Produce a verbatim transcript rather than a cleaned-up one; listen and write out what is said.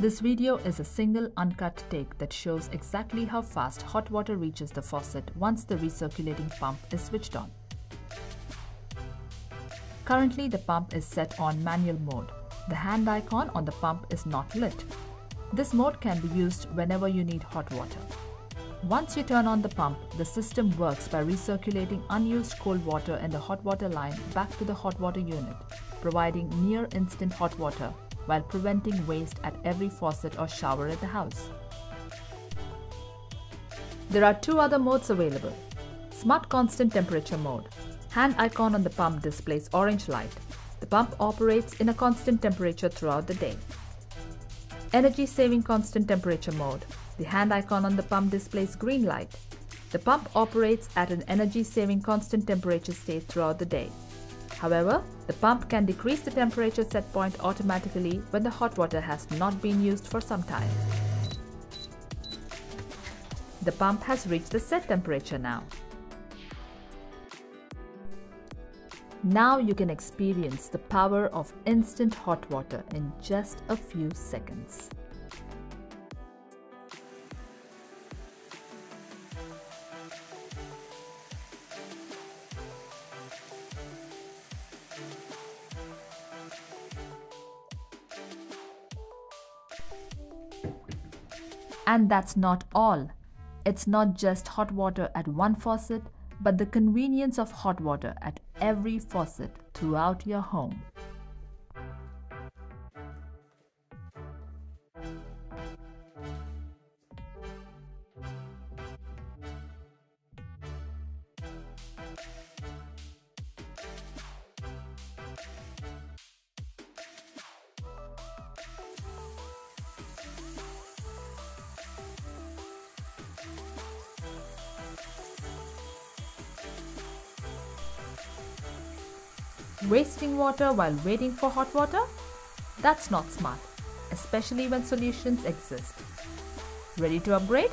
This video is a single uncut take that shows exactly how fast hot water reaches the faucet once the recirculating pump is switched on. Currently, the pump is set on manual mode. The hand icon on the pump is not lit. This mode can be used whenever you need hot water. Once you turn on the pump, the system works by recirculating unused cold water in the hot water line back to the hot water unit, providing near-instant hot water while preventing waste at every faucet or shower at the house. There are two other modes available. Smart Constant Temperature mode. Hand icon on the pump displays orange light. The pump operates in a constant temperature throughout the day. Energy Saving Constant Temperature mode. The hand icon on the pump displays green light. The pump operates at an energy-saving constant temperature state throughout the day. However, the pump can decrease the temperature set point automatically when the hot water has not been used for some time. The pump has reached the set temperature now. Now you can experience the power of instant hot water in just a few seconds. And that's not all. It's not just hot water at one faucet, but the convenience of hot water at every faucet throughout your home. Wasting water while waiting for hot water? That's not smart, especially when solutions exist. Ready to upgrade?